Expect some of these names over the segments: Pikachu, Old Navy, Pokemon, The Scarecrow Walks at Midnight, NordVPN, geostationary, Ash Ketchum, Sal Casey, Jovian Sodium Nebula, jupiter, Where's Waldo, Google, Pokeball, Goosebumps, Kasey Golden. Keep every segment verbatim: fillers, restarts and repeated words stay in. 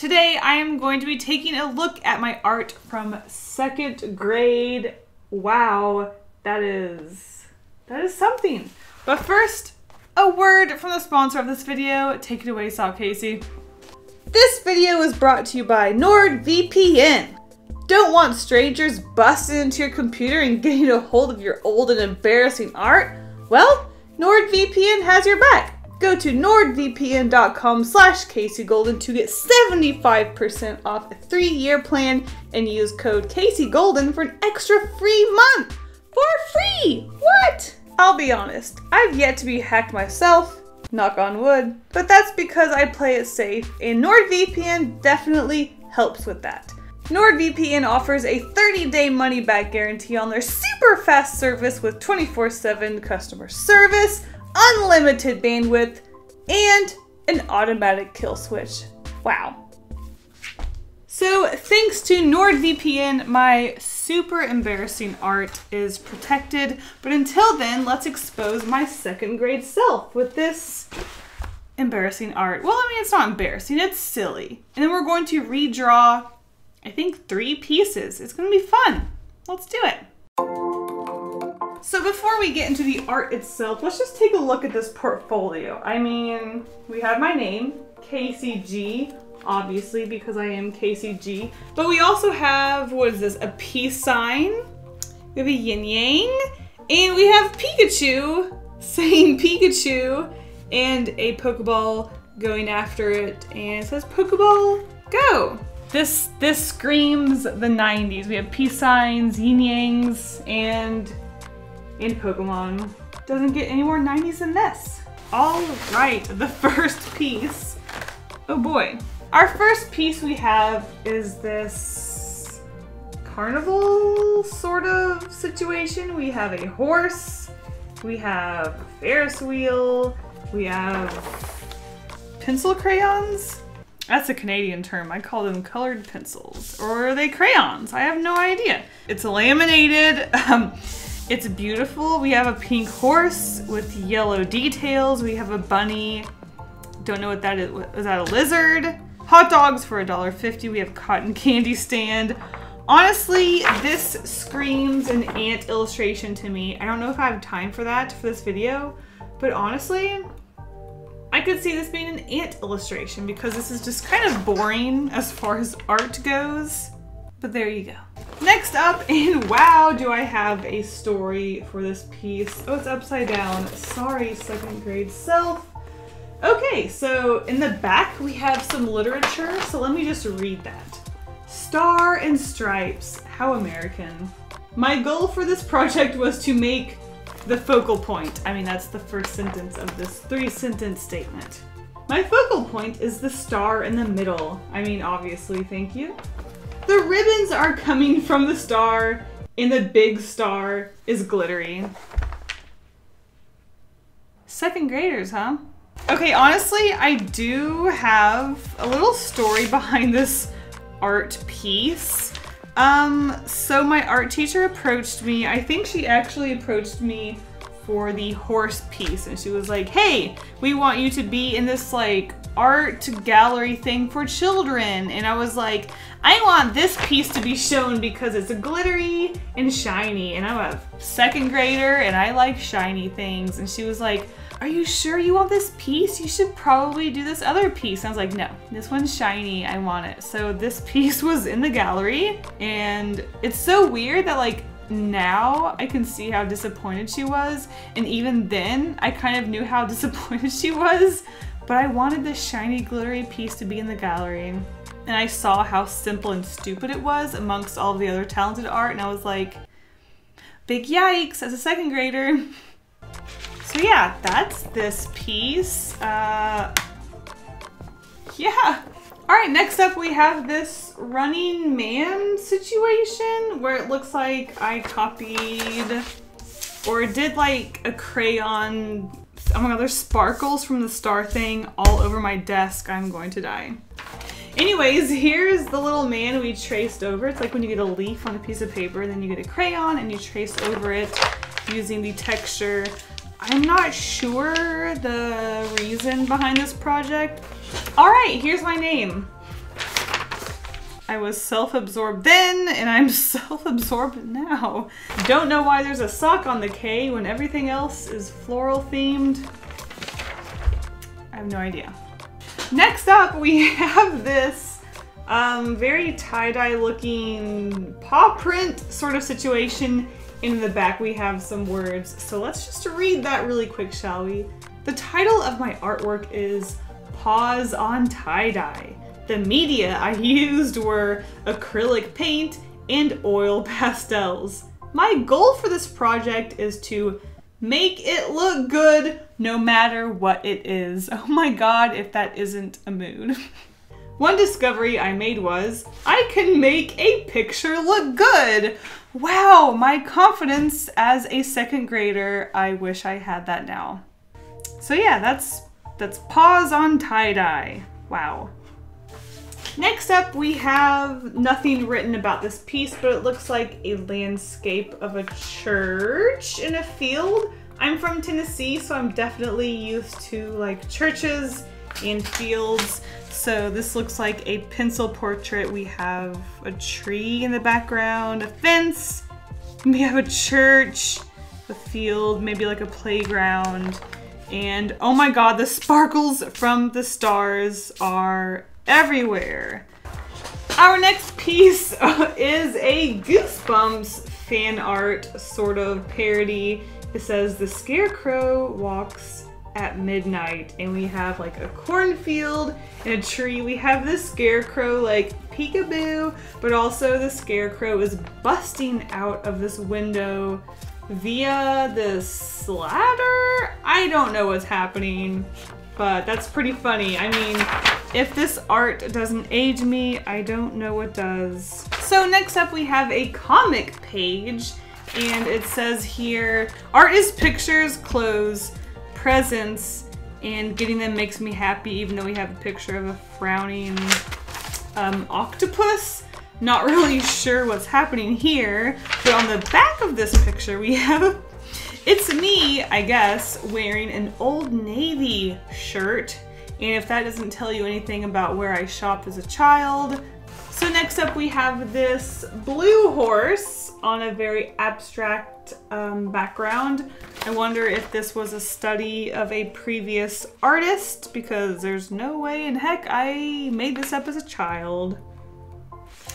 Today I am going to be taking a look at my art from second grade. Wow, that is, that is something. But first, a word from the sponsor of this video. Take it away, Sal Casey. This video is brought to you by NordVPN. Don't want strangers busting into your computer and getting a hold of your old and embarrassing art? Well, NordVPN has your back. Go to nordvpn.com slash Kasey Golden to get seventy-five percent off a three-year plan and use code Kasey Golden for an extra free month. For free! What? I'll be honest, I've yet to be hacked myself, knock on wood, but that's because I play it safe, and NordVPN definitely helps with that. NordVPN offers a thirty day money-back guarantee on their super-fast service with twenty-four seven customer service, unlimited bandwidth, and an automatic kill switch. Wow. So thanks to NordVPN, my super embarrassing art is protected, but until then, let's expose my second grade self with this embarrassing art. Well, I mean, it's not embarrassing, it's silly. And then we're going to redraw, I think, three pieces. It's gonna be fun. Let's do it. So before we get into the art itself, let's just take a look at this portfolio. I mean, we have my name, Kasey G, obviously, because I am Kasey G. But we also have, what is this, a peace sign? We have a yin-yang, and we have Pikachu saying Pikachu, and a Pokeball going after it, and it says Pokeball, go! This this screams the nineties. We have peace signs, yin-yangs, and, and Pokemon. Doesn't get any more nineties than this. All right, the first piece. Oh boy. Our first piece we have is this carnival sort of situation. We have a horse, we have a Ferris wheel, we have pencil crayons. That's a Canadian term. I call them colored pencils. Or are they crayons? I have no idea. It's laminated. Um, it's beautiful. We have a pink horse with yellow details. We have a bunny. Don't know what that is. Is that a lizard? Hot dogs for a dollar fifty. We have cotton candy stand. Honestly, this screams an ant illustration to me. I don't know if I have time for that for this video, but honestly, I could see this being an ant illustration because this is just kind of boring as far as art goes, but there you go. Next up, and wow, do I have a story for this piece. Oh, it's upside down. Sorry, second grade self. Okay, so in the back we have some literature, so let me just read that. Star and Stripes, how American. My goal for this project was to make the focal point. I mean, that's the first sentence of this three-sentence statement. My focal point is the star in the middle. I mean, obviously, thank you. The ribbons are coming from the star, and the big star is glittery. Second graders, huh? Okay, honestly, I do have a little story behind this art piece. Um, so my art teacher approached me. I think she actually approached me for the horse piece, and she was like, hey, we want you to be in this like art gallery thing for children. And I was like, I want this piece to be shown because it's glittery and shiny, and I'm a second grader and I like shiny things. And she was like, are you sure you want this piece? You should probably do this other piece. And I was like, no, this one's shiny, I want it. So this piece was in the gallery, and it's so weird that like now I can see how disappointed she was. And even then I kind of knew how disappointed she was, but I wanted this shiny glittery piece to be in the gallery. And I saw how simple and stupid it was amongst all the other talented art, and I was like, big yikes as a second grader. So yeah, that's this piece. Uh, yeah. All right, next up we have this running man situation where it looks like I copied or did like a crayon. Oh my God, there's sparkles from the star thing all over my desk. I'm going to die. Anyways, here's the little man we traced over. It's like when you get a leaf on a piece of paper, then you get a crayon and you trace over it using the texture. I'm not sure the reason behind this project. All right, here's my name. I was self-absorbed then, and I'm self-absorbed now. Don't know why there's a sock on the K when everything else is floral themed. I have no idea. Next up, we have this um, very tie-dye looking paw print sort of situation. In the back, we have some words. So let's just read that really quick, shall we? The title of my artwork is Paws on Tie-Dye. The media I used were acrylic paint and oil pastels. My goal for this project is to make it look good no matter what it is. Oh my god, if that isn't a mood. One discovery I made was, I can make a picture look good. Wow, my confidence as a second grader, I wish I had that now. So yeah, that's, that's Paws on Tie-Dye. Wow. Next up, we have nothing written about this piece, but it looks like a landscape of a church in a field. I'm from Tennessee, so I'm definitely used to like churches and fields. So this looks like a pencil portrait. We have a tree in the background, a fence, we have a church, a field, maybe like a playground. And oh my god, the sparkles from the stars are everywhere. Our next piece is a Goosebumps fan art sort of parody. It says The Scarecrow Walks at Midnight, and we have like a cornfield and a tree. We have the scarecrow like peekaboo, but also the scarecrow is busting out of this window via this ladder. I don't know what's happening, but that's pretty funny. I mean, if this art doesn't age me, I don't know what does. So next up we have a comic page, and it says here, art is pictures, clothes, presents, and getting them makes me happy, even though we have a picture of a frowning um, octopus. Not really sure what's happening here, but on the back of this picture we have, it's me, I guess, wearing an Old Navy shirt. And if that doesn't tell you anything about where I shopped as a child. So next up we have this blue horse on a very abstract um, background. I wonder if this was a study of a previous artist, because there's no way in heck I made this up as a child.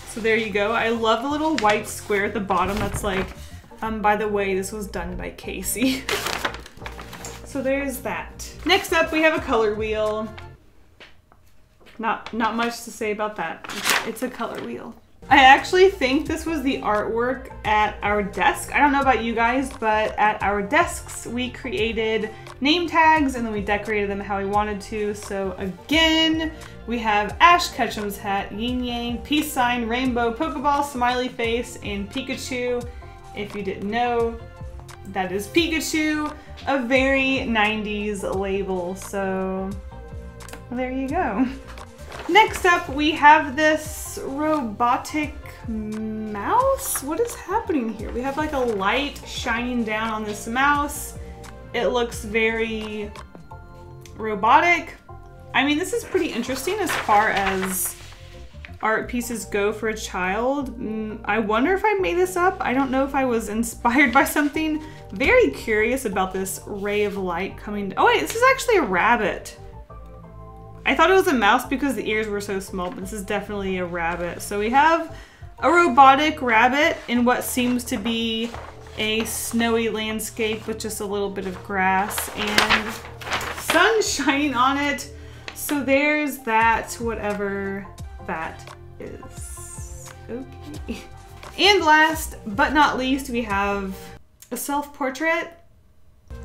So there you go. I love the little white square at the bottom that's like, um, by the way, this was done by Casey. So there's that. Next up, we have a color wheel. Not, not much to say about that. It's a color wheel. I actually think this was the artwork at our desk. I don't know about you guys, but at our desks, we created name tags and then we decorated them how we wanted to. So again, we have Ash Ketchum's hat, yin yang, peace sign, rainbow, Pokeball, smiley face, and Pikachu. If you didn't know, that is Pikachu, a very nineties label, so there you go. Next up, we have this robotic mouse. What is happening here? We have like a light shining down on this mouse. It looks very robotic. I mean, this is pretty interesting as far as art pieces go for a child. I wonder if I made this up. I don't know if I was inspired by something. Very curious about this ray of light coming. Oh wait, this is actually a rabbit. I thought it was a mouse because the ears were so small, but this is definitely a rabbit. So we have a robotic rabbit in what seems to be a snowy landscape with just a little bit of grass and sun shining on it. So there's that, whatever that is. Okay. And last but not least, we have a self-portrait.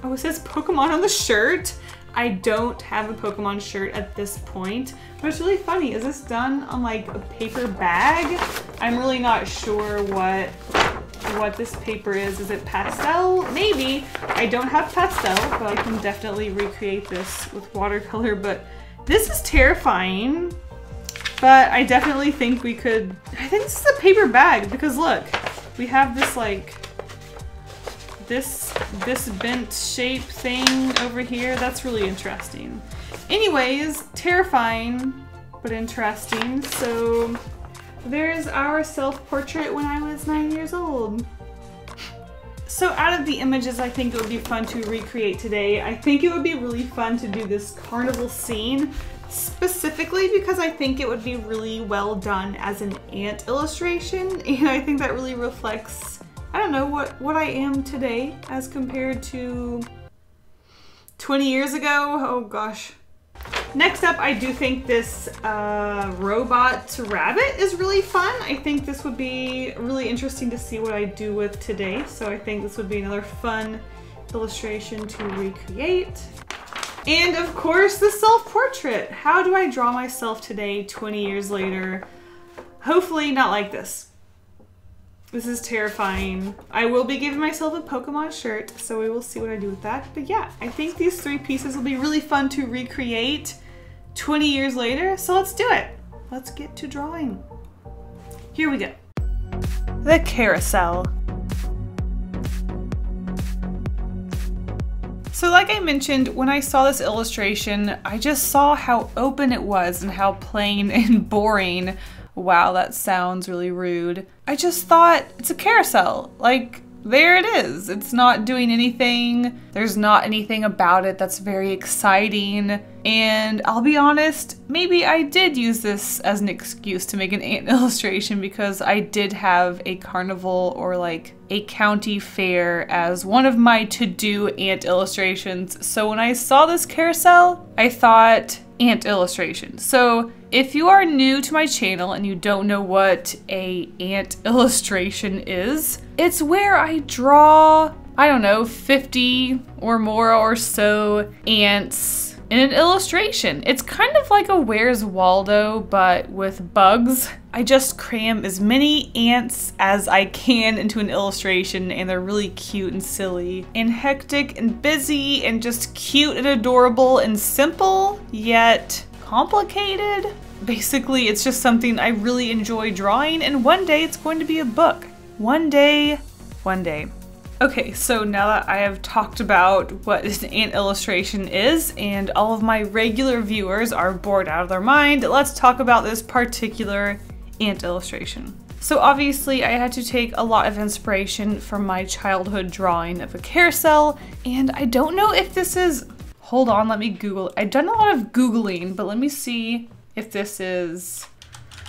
Oh, it says Pokemon on the shirt. I don't have a Pokemon shirt at this point, but it's really funny. Is this done on like a paper bag? I'm really not sure what what this paper is. Is it pastel? Maybe. I don't have pastel, but I can definitely recreate this with watercolor, but this is terrifying. But I definitely think we could, I think this is a paper bag because look, we have this like, this, this bent shape thing over here. That's really interesting. Anyways, terrifying, but interesting. So There's our self-portrait when I was nine years old. So out of the images I think it would be fun to recreate today, I think it would be really fun to do this carnival scene, specifically because I think it would be really well done as an ant illustration, and I think that really reflects, I don't know, what, what I am today as compared to twenty years ago. Oh gosh. Next up, I do think this uh, robot rabbit is really fun. I think this would be really interesting to see what I do with today. So I think this would be another fun illustration to recreate. And of course, the self-portrait. How do I draw myself today, twenty years later? Hopefully not like this. This is terrifying. I will be giving myself a Pokemon shirt, so we will see what I do with that. But yeah, I think these three pieces will be really fun to recreate twenty years later, so let's do it. Let's get to drawing. Here we go. The carousel. So like I mentioned, when I saw this illustration, I just saw how open it was and how plain and boring. Wow, that sounds really rude. I just thought, it's a carousel. Like, there it is. It's not doing anything. There's not anything about it that's very exciting. And I'll be honest, maybe I did use this as an excuse to make an ant illustration because I did have a carnival or like a county fair as one of my to-do ant illustrations. So when I saw this carousel, I thought ant illustration. So if you are new to my channel and you don't know what a ant illustration is, it's where I draw, I don't know, fifty or more or so ants in an illustration. It's kind of like a Where's Waldo, but with bugs. I just cram as many ants as I can into an illustration, and they're really cute and silly and hectic and busy and just cute and adorable and simple, yet complicated. Basically, it's just something I really enjoy drawing, and one day it's going to be a book. One day, one day. Okay, so now that I have talked about what an ant illustration is and all of my regular viewers are bored out of their mind, let's talk about this particular ant illustration. So obviously I had to take a lot of inspiration from my childhood drawing of a carousel, and I don't know if this is, hold on, let me Google. I've done a lot of Googling, but let me see if this is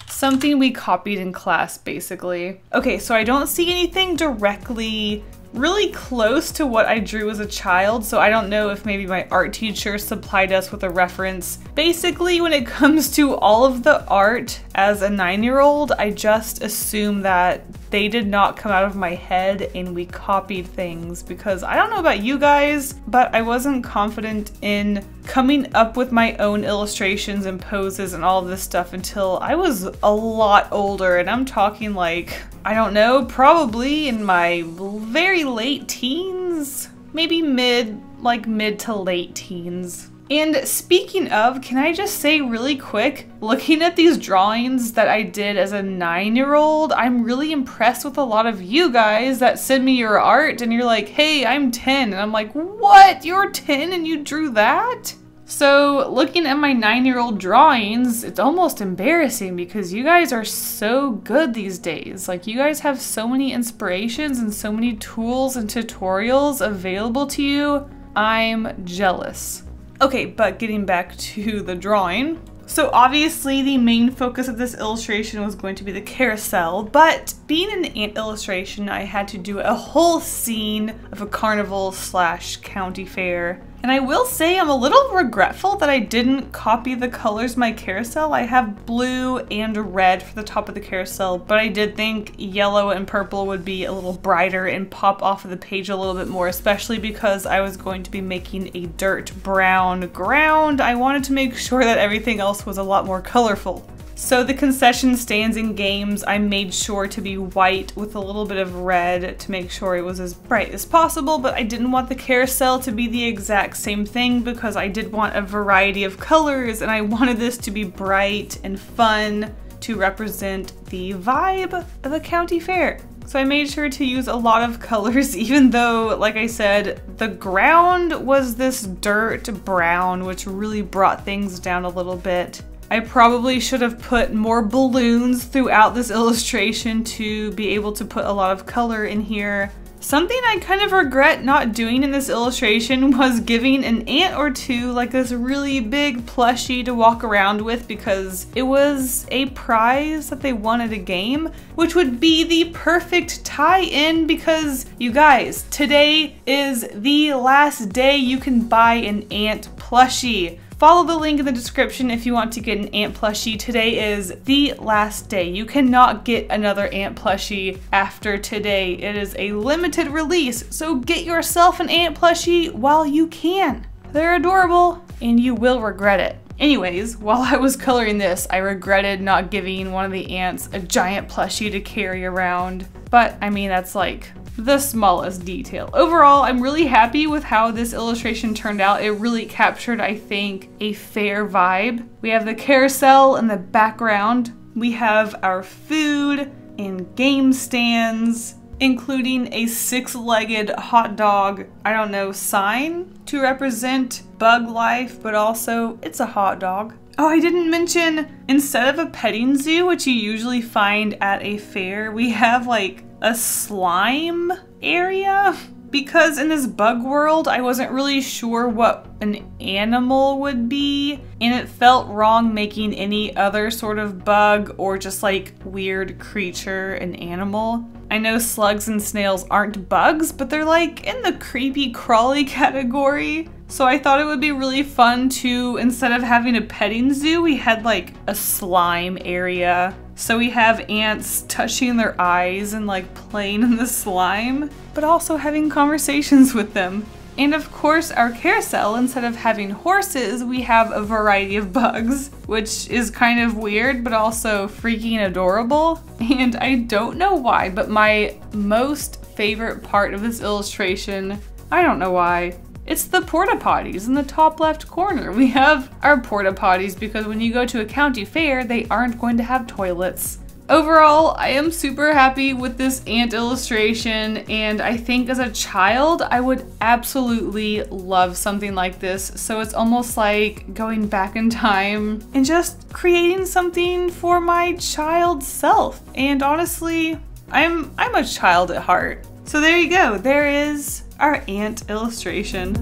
something we copied in class basically. Okay, so I don't see anything directly really close to what I drew as a child, so I don't know if maybe my art teacher supplied us with a reference. Basically, when it comes to all of the art as a nine-year-old, I just assume that they did not come out of my head and we copied things, because I don't know about you guys, but I wasn't confident in coming up with my own illustrations and poses and all of this stuff until I was a lot older, and I'm talking like, I don't know, probably in my very late teens, maybe mid, like mid to late teens. And speaking of, can I just say really quick, looking at these drawings that I did as a nine-year-old, I'm really impressed with a lot of you guys that send me your art and you're like, hey, I'm ten. And I'm like, what? You're ten and you drew that? So looking at my nine-year-old drawings, it's almost embarrassing because you guys are so good these days. Like, you guys have so many inspirations and so many tools and tutorials available to you. I'm jealous. Okay, but getting back to the drawing. So obviously the main focus of this illustration was going to be the carousel, but being an ant illustration, I had to do a whole scene of a carnival slash county fair. And I will say I'm a little regretful that I didn't copy the colors of my carousel. I have blue and red for the top of the carousel, but I did think yellow and purple would be a little brighter and pop off of the page a little bit more, especially because I was going to be making a dirt brown ground. I wanted to make sure that everything else was a lot more colorful. So the concession stands and games, I made sure to be white with a little bit of red to make sure it was as bright as possible, but I didn't want the carousel to be the exact same thing because I did want a variety of colors and I wanted this to be bright and fun to represent the vibe of a county fair. So I made sure to use a lot of colors, even though, like I said, the ground was this dirt brown, which really brought things down a little bit. I probably should have put more balloons throughout this illustration to be able to put a lot of color in here. Something I kind of regret not doing in this illustration was giving an ant or two like this really big plushie to walk around with, because it was a prize that they won at a game, which would be the perfect tie-in because, you guys, today is the last day you can buy an ant plushie. Follow the link in the description if you want to get an ant plushie. Today is the last day. You cannot get another ant plushie after today. It is a limited release, so get yourself an ant plushie while you can. They're adorable, and you will regret it. Anyways, while I was coloring this, I regretted not giving one of the ants a giant plushie to carry around. But, I mean, that's like the smallest detail. Overall, I'm really happy with how this illustration turned out. It really captured, I think, a fair vibe. We have the carousel in the background. We have our food and game stands, including a six-legged hot dog, I don't know, sign to represent bug life, but also it's a hot dog. Oh, I didn't mention, instead of a petting zoo, which you usually find at a fair, we have like a slime area, because in this bug world I wasn't really sure what an animal would be, and it felt wrong making any other sort of bug or just like weird creature an animal. I know slugs and snails aren't bugs, but they're like in the creepy crawly category. So I thought it would be really fun to, instead of having a petting zoo, we had like a slime area. So we have ants touching their eyes and like playing in the slime, but also having conversations with them. And of course our carousel, instead of having horses, we have a variety of bugs, which is kind of weird, but also freaking adorable. And I don't know why, but my most favorite part of this illustration, I don't know why, it's the porta potties in the top left corner. We have our porta potties because when you go to a county fair, they aren't going to have toilets. Overall, I am super happy with this ant illustration, and I think as a child, I would absolutely love something like this. So it's almost like going back in time and just creating something for my child self. And honestly, I'm, I'm a child at heart. So there you go, there is our ant illustration.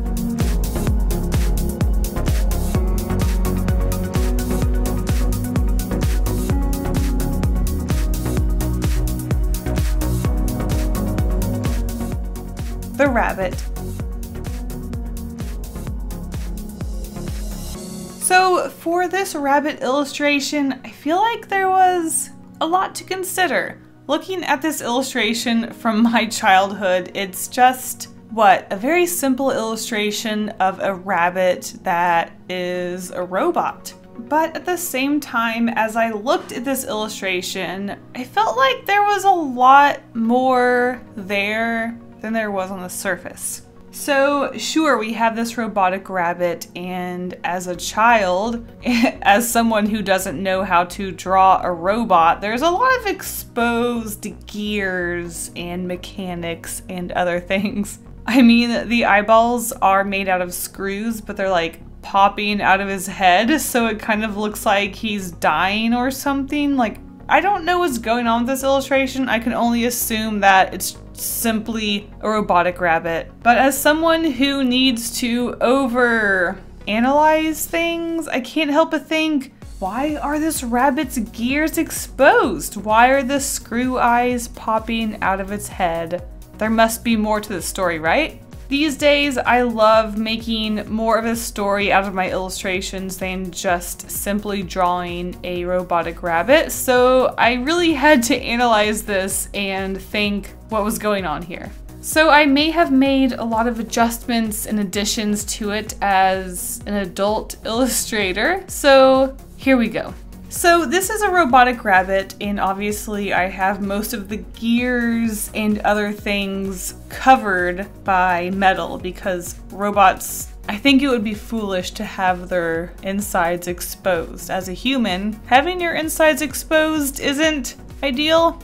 The rabbit. So for this rabbit illustration, I feel like there was a lot to consider. Looking at this illustration from my childhood, it's just, what, a very simple illustration of a rabbit that is a robot. But at the same time, as I looked at this illustration, I felt like there was a lot more there than there was on the surface. So sure, we have this robotic rabbit, and as a child, as someone who doesn't know how to draw a robot, there's a lot of exposed gears and mechanics and other things. I mean, the eyeballs are made out of screws, but they're like popping out of his head, so it kind of looks like he's dying or something. Like, I don't know what's going on with this illustration. I can only assume that it's simply a robotic rabbit. But as someone who needs to over analyze things, I can't help but think, why are this rabbit's gears exposed? Why are the screw eyes popping out of its head? There must be more to the story, right? These days, I love making more of a story out of my illustrations than just simply drawing a robotic rabbit, so I really had to analyze this and think what was going on here. So I may have made a lot of adjustments and additions to it as an adult illustrator, so here we go. So this is a robotic rabbit, and obviously I have most of the gears and other things covered by metal because robots, I think it would be foolish to have their insides exposed. As a human, having your insides exposed isn't ideal,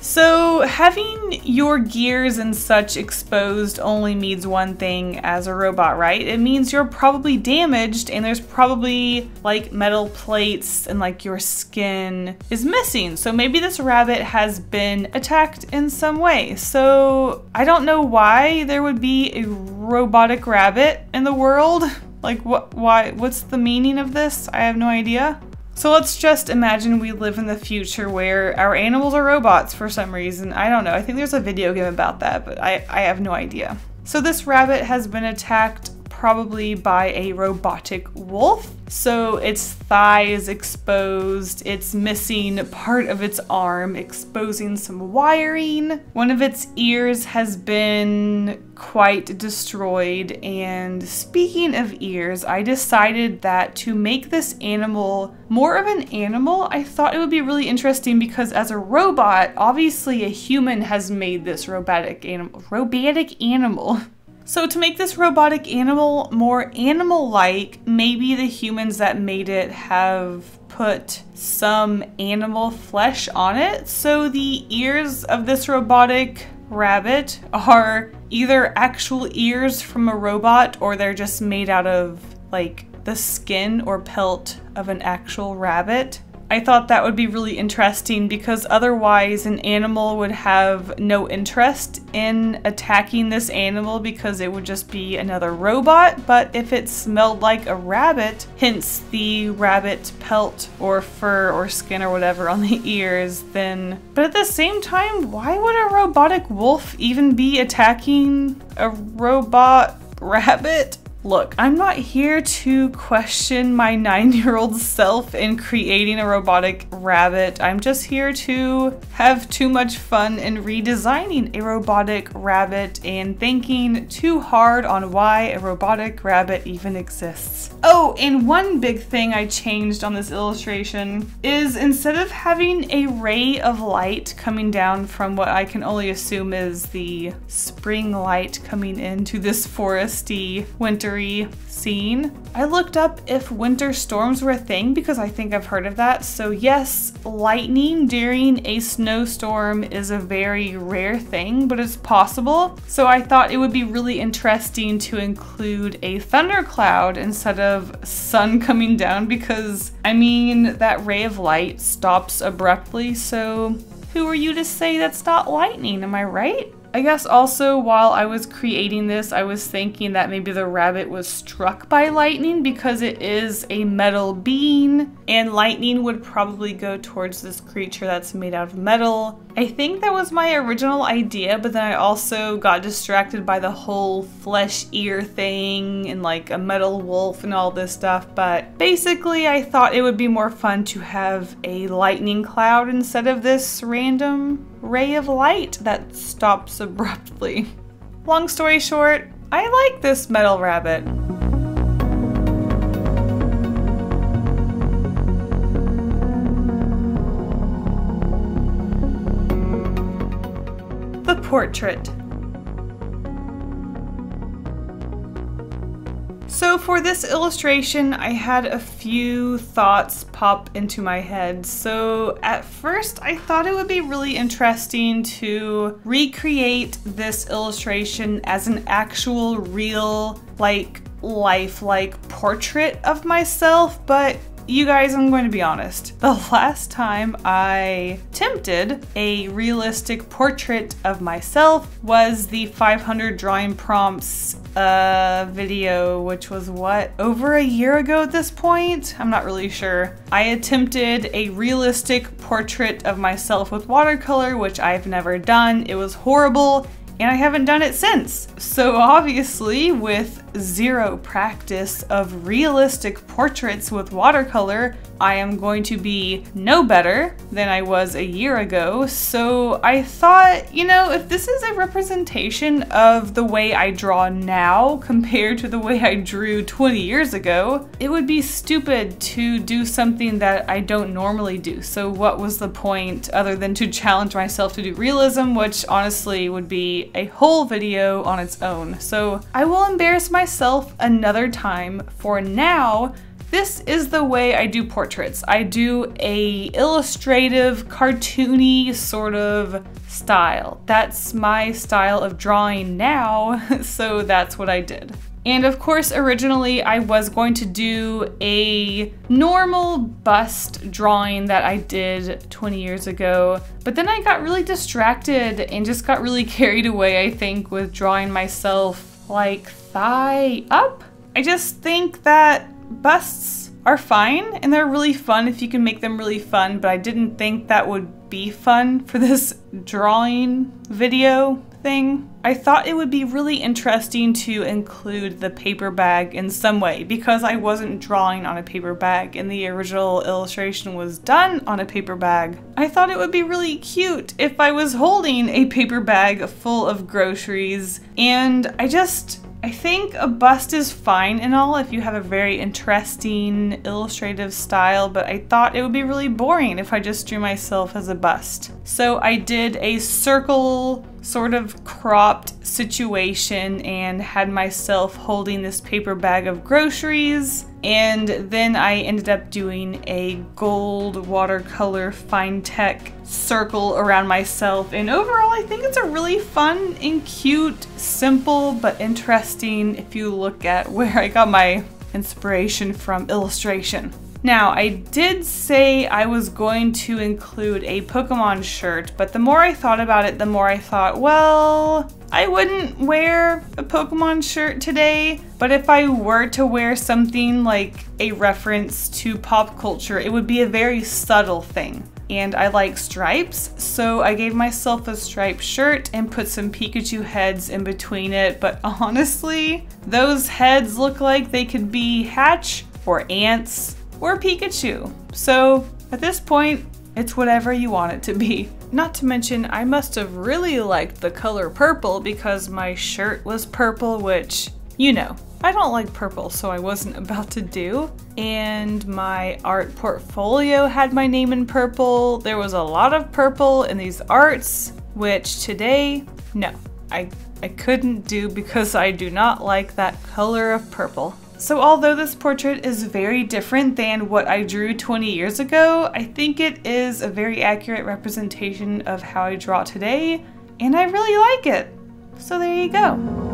So having your gears and such exposed only means one thing as a robot, right? It means you're probably damaged and there's probably like metal plates and like your skin is missing. So maybe this rabbit has been attacked in some way. So I don't know why there would be a robotic rabbit in the world. Like what, why, what's the meaning of this? I have no idea. So let's just imagine we live in the future where our animals are robots for some reason. I don't know. I think there's a video game about that, but I, I have no idea. So this rabbit has been attacked probably by a robotic wolf. So its thigh is exposed, it's missing part of its arm, exposing some wiring. One of its ears has been quite destroyed. And speaking of ears, I decided that to make this animal more of an animal, I thought it would be really interesting because as a robot, obviously a human has made this robotic animal, robotic animal. So to make this robotic animal more animal-like, maybe the humans that made it have put some animal flesh on it. So the ears of this robotic rabbit are either actual ears from a robot or they're just made out of like the skin or pelt of an actual rabbit. I thought that would be really interesting because otherwise an animal would have no interest in attacking this animal because it would just be another robot. But if it smelled like a rabbit, hence the rabbit pelt or fur or skin or whatever on the ears, then... But at the same time, why would a robotic wolf even be attacking a robot rabbit? Look, I'm not here to question my nine-year-old self in creating a robotic rabbit. I'm just here to have too much fun in redesigning a robotic rabbit and thinking too hard on why a robotic rabbit even exists. Oh, and one big thing I changed on this illustration is instead of having a ray of light coming down from what I can only assume is the spring light coming into this foresty winter scene. I looked up if winter storms were a thing because I think I've heard of that. So yes, lightning during a snowstorm is a very rare thing, but it's possible. So I thought it would be really interesting to include a thundercloud instead of sun coming down because, I mean, that ray of light stops abruptly. So who are you to say that's not lightning? Am I right? I guess also while I was creating this, I was thinking that maybe the rabbit was struck by lightning because it is a metal being and lightning would probably go towards this creature that's made out of metal. I think that was my original idea, but then I also got distracted by the whole flesh ear thing and like a metal wolf and all this stuff. But basically I thought it would be more fun to have a lightning cloud instead of this random ray of light that stops abruptly. Long story short, I like this metal rabbit. The portrait. So for this illustration, I had a few thoughts pop into my head. So at first, I thought it would be really interesting to recreate this illustration as an actual real, like, lifelike portrait of myself, but you guys, I'm going to be honest. The last time I attempted a realistic portrait of myself was the five hundred drawing prompts uh, video, which was what, over a year ago at this point? I'm not really sure. I attempted a realistic portrait of myself with watercolor, which I've never done. It was horrible. And I haven't done it since. So obviously with zero practice of realistic portraits with watercolor, I am going to be no better than I was a year ago. So I thought, you know, if this is a representation of the way I draw now compared to the way I drew twenty years ago, it would be stupid to do something that I don't normally do. So what was the point other than to challenge myself to do realism, which honestly would be a whole video on its own. So I will embarrass myself another time. For now, This is the way I do portraits. I do a illustrative, cartoony sort of style. That's my style of drawing now, so that's what I did. And of course, originally I was going to do a normal bust drawing that I did twenty years ago, but then I got really distracted and just got really carried away, I think, with drawing myself like thigh up. I just think that busts are fine and they're really fun if you can make them really fun, but I didn't think that would be fun for this drawing video thing. I thought it would be really interesting to include the paper bag in some way because I wasn't drawing on a paper bag and the original illustration was done on a paper bag. I thought it would be really cute if I was holding a paper bag full of groceries, and I just I think a bust is fine and all if you have a very interesting illustrative style, but I thought it would be really boring if I just drew myself as a bust. So I did a circle sort of cropped situation and had myself holding this paper bag of groceries, and then I ended up doing a gold watercolor fine tech circle around myself, and overall I think it's a really fun and cute, simple but interesting if you look at where I got my inspiration from illustration. Now, I did say I was going to include a Pokemon shirt, but the more I thought about it, the more I thought, well, I wouldn't wear a Pokemon shirt today, but if I were to wear something like a reference to pop culture, it would be a very subtle thing. And I like stripes, so I gave myself a striped shirt and put some Pikachu heads in between it, but honestly, those heads look like they could be Hatch or Ants or Pikachu. So at this point, it's whatever you want it to be. Not to mention, I must have really liked the color purple because my shirt was purple, which, you know, I don't like purple, so I wasn't about to do. And my art portfolio had my name in purple. There was a lot of purple in these arts, which today, no, I, I couldn't do because I do not like that color of purple. So although this portrait is very different than what I drew twenty years ago, I think it is a very accurate representation of how I draw today, and I really like it. So there you go.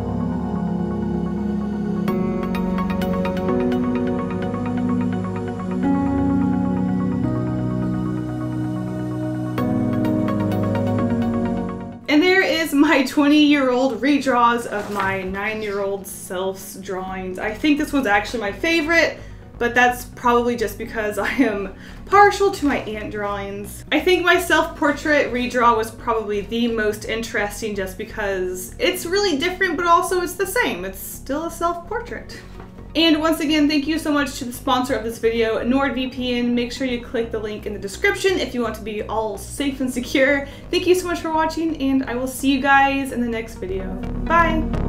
My twenty year old redraws of my nine year old self's drawings. I think this was actually my favorite, but that's probably just because I am partial to my aunt drawings. I think my self-portrait redraw was probably the most interesting just because it's really different, but also it's the same. It's still a self-portrait. And once again, thank you so much to the sponsor of this video, NordVPN. Make sure you click the link in the description if you want to be all safe and secure. Thank you so much for watching, and I will see you guys in the next video. Bye!